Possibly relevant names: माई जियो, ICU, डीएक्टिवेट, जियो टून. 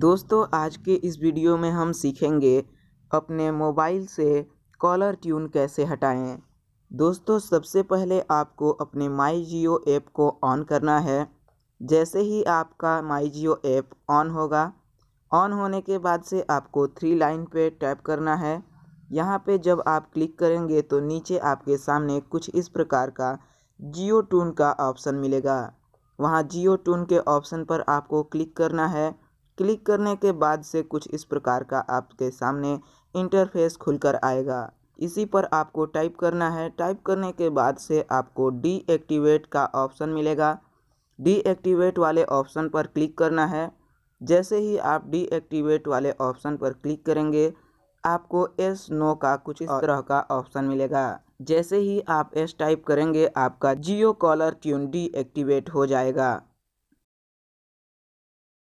दोस्तों आज के इस वीडियो में हम सीखेंगे अपने मोबाइल से कॉलर ट्यून कैसे हटाएं। दोस्तों सबसे पहले आपको अपने माई जियो ऐप को ऑन करना है। जैसे ही आपका माई जियो ऐप ऑन होगा, ऑन होने के बाद से आपको 3 लाइन पे टैप करना है। यहाँ पे जब आप क्लिक करेंगे तो नीचे आपके सामने कुछ इस प्रकार का जियो टून का ऑप्शन मिलेगा। वहाँ जियो टून के ऑप्शन पर आपको क्लिक करना है। क्लिक करने के बाद से कुछ इस प्रकार का आपके सामने इंटरफेस खुलकर आएगा। इसी पर आपको टाइप करना है। टाइप करने के बाद से आपको डीएक्टिवेट का ऑप्शन मिलेगा। डीएक्टिवेट वाले ऑप्शन पर क्लिक करना है। जैसे ही आप डीएक्टिवेट वाले ऑप्शन पर क्लिक करेंगे आपको एस नो का कुछ इस तरह का ऑप्शन मिलेगा। जैसे ही आप एस टाइप करेंगे आपका जियो कॉलर ट्यून डीएक्टिवेट हो जाएगा।